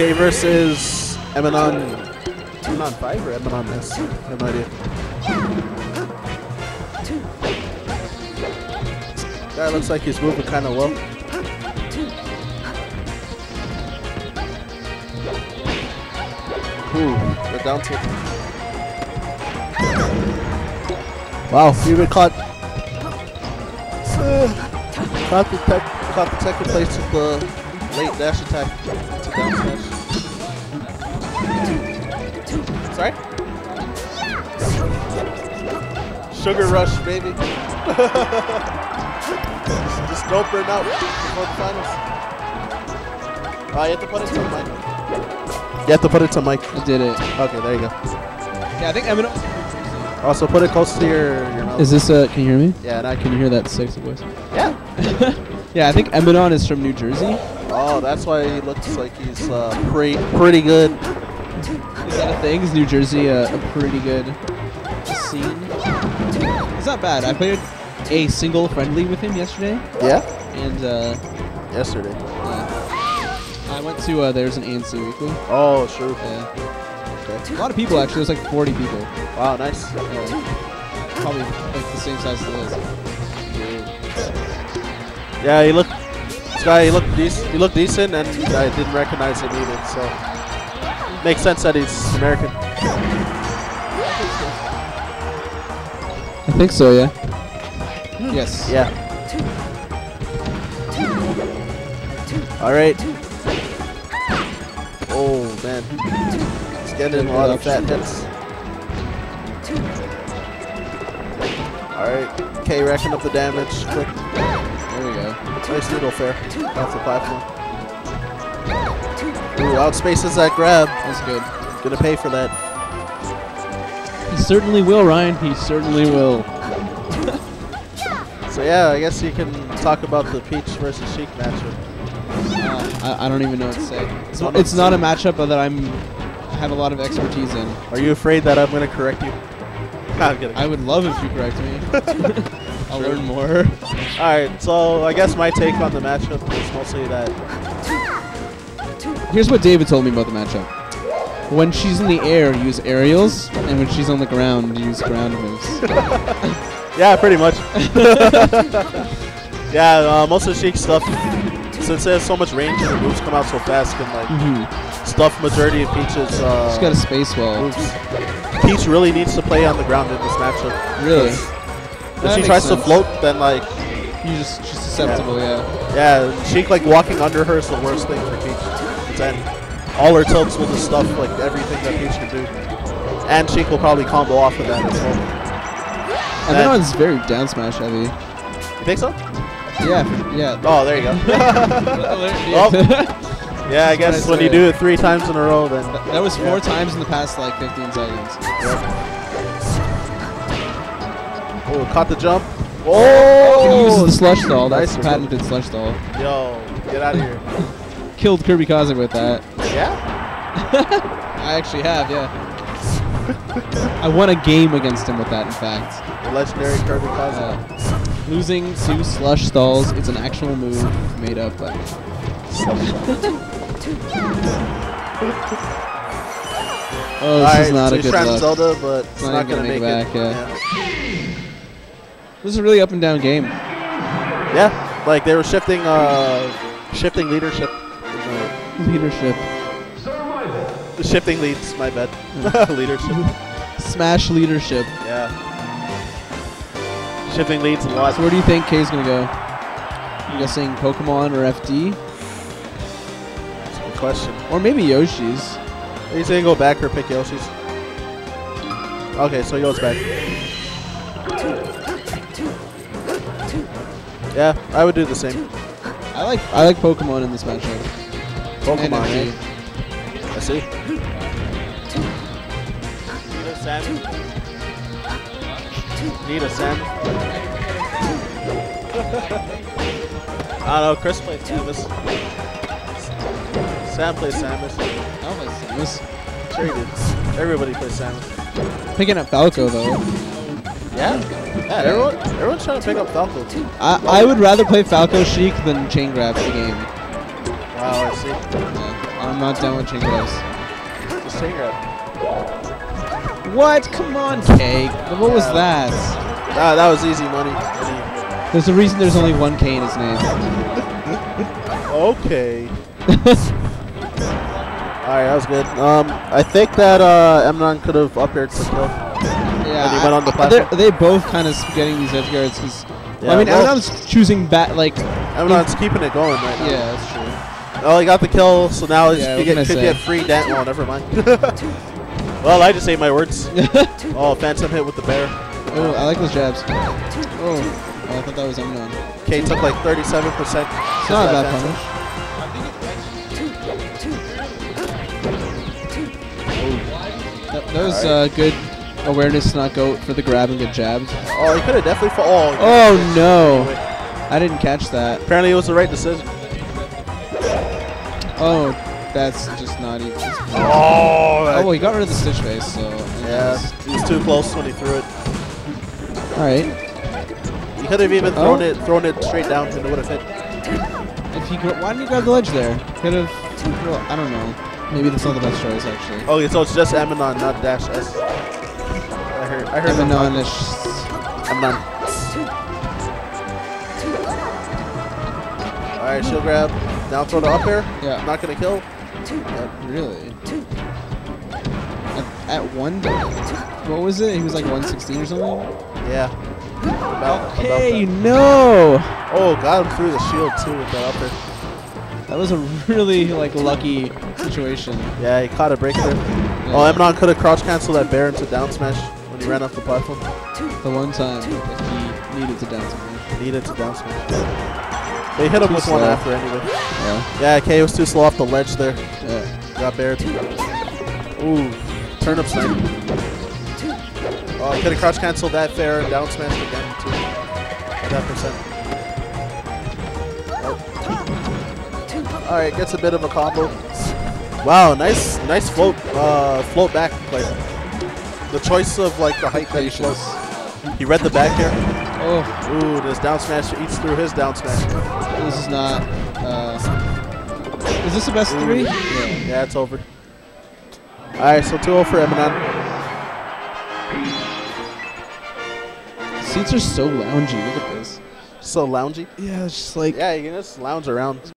Okay, versus Emanon. Emanon 5 or Emanon S? I have no idea. That looks like he's moving kind of well. Ooh, the down tilt. Wow, you've been caught. Caught the second place with the late dash attack to down smash. Sorry? Sugar rush, baby. Just don't burn out before the finals. You have to put it to Mike. You have to put it to Mike. I did it. Okay, there you go. Yeah, I think Eminem. Also, put it close to your mouth. Is this can you hear me? Yeah, now can you hear that sexy voice? Yeah. Yeah, I think Emanon is from New Jersey. Oh, that's why he looks like he's pretty good. Is that a thing? Is New Jersey a pretty good scene? It's not bad. I played a single friendly with him yesterday. Yeah? And, yesterday. I went to, there's an ANC Weekly. Oh, sure. A lot of people actually, there's like 40 people. Wow, nice. Probably like the same size as this. Yeah, he looked decent, and I didn't recognize him either, so makes sense that he's American. I think so, yeah. Yes. Yeah. Alright. Oh man. Getting a lot of fat hits. Alright, K racking up the damage. Click. There we go. Nice noodle fair. That's the platform. Ooh, outspaces that grab. That's good. Gonna pay for that. He certainly will, Ryan. He certainly will. So yeah, I guess you can talk about the Peach versus Sheik matchup. I don't even know what to say. So it's not a matchup that I have a lot of expertise in. Are you afraid that I'm going to correct you? Nah, I'm kidding. I would love if you correct me. I'll learn more. Alright, so I guess my take on the matchup is mostly that... Here's what David told me about the matchup. When she's in the air, use aerials, and when she's on the ground, use ground moves. Yeah, pretty much. Yeah, most of the Sheik stuff, since there's so much range, the moves come out so fast, and like... Stuff majority of Peach's. She's got a space well. Moves. Peach really needs to play on the ground in this matchup. Really? If she tries to float, then like she's susceptible. Yeah. Yeah. Sheik like walking under her is the worst thing for Peach. Then all her tilts with the stuff like everything that Peach can do, and Sheik will probably combo off of that as well. And that one's very down smash heavy. You think so? Yeah. Yeah. Oh, there you go. Oh. Yeah, I guess when you do it 3 times in a row, then... That was 4 times in the past, like, 15 seconds. Yep. Oh, caught the jump. Oh! He uses the slush stall. That's nice patented slush stall. Yo, get out of here. Killed Kirby Cossard with that. Yeah? I actually have, yeah. I won a game against him with that, in fact. The legendary Kirby Cossard. Losing to slush stalls. It's an actual move made up by... Oh, this is not a good look. Zelda, but it's not going to make it back. Yeah. This is a really up and down game. Yeah, like they were shifting leadership. Leadership. Shifting leads, my bad. Leadership. Smash leadership. Yeah. Shifting leads a lot. So where do you think K's going to go? I'm guessing Pokemon or FD? Question. Or maybe Yoshi's. He's gonna go back or pick Yoshi's. Okay, so he goes back. Yeah, I would do the same. I like Pokemon in this matchup. Pokemon. I see. Need a Sam. I don't know. Chris plays Samus. Sam plays Samus. I don't play Samus. Sure he did. Everybody plays Samus. Picking up Falco though. Yeah? Yeah, everyone's trying to pick up Falco too. I would rather play Falco Sheik than chain grabs the game. Wow, I see. Yeah. I'm not done with Jingles. Just take it. What? Come on, Cake. What was that? Ah, that was easy money. There's a reason there's only one K in his name. Okay. Alright, that was good. I think that Emanon could have up aired some stuff. Yeah. He went on the platform. They both kind of getting these edge guards. Yeah, I mean, well, Emanon's choosing back, like. Emanon's keeping it going right now. Yeah, that's true. Oh, he got the kill, so now he could get free dent. Oh, never mind. Well, I just ate my words. Oh, phantom hit with the bear. Oh, I like those jabs. Oh, I thought that was Emanon. K took like 37%. It's not a bad punish. That was good awareness to not go for the grab and get jabbed. Oh, he could have definitely fallen. Oh, no. I didn't catch that. Apparently it was the right decision. Oh, that's just not even. Oh, well, he got rid of the stitch face, so. Yeah, he was too close when he threw it. Alright. He could have even thrown it straight down and it would have hit. Why didn't he grab the ledge there? Could have. Well, I don't know. Maybe that's not the best choice, actually. Oh, so it's just Emanon, not dash S. I heard Emanon. Emanon. Alright, she'll grab. Now throw the up air. Yeah. Not gonna kill. Yeah. Really? At one, what was it? He was like 116 or something? Yeah. Okay, no! Oh, got him through the shield, too, with that up air. That was a really like lucky situation. Yeah, he caught a breakthrough. Yeah. Oh, Emanon could have crouch canceled that bear into down smash when he ran off the platform. The one time that he needed to down smash. They hit him with one after anyway. Yeah. Yeah, K was too slow off the ledge there. Yeah. Got buried. Ooh, turnip snipe. Oh, could have crouch canceled that bear and down smash again too. At that percent. Alright, gets a bit of a combo. Wow, nice float back play. The choice of like the height that he floats. He read the back air. Oh. Ooh, this down smash eats through his down smash. This is not is this the best three? Yeah, it's over. Alright, so 2-0 for Emanon. Seats are so loungy, look at this. So loungy? Yeah, it's just like. Yeah, you can just lounge around.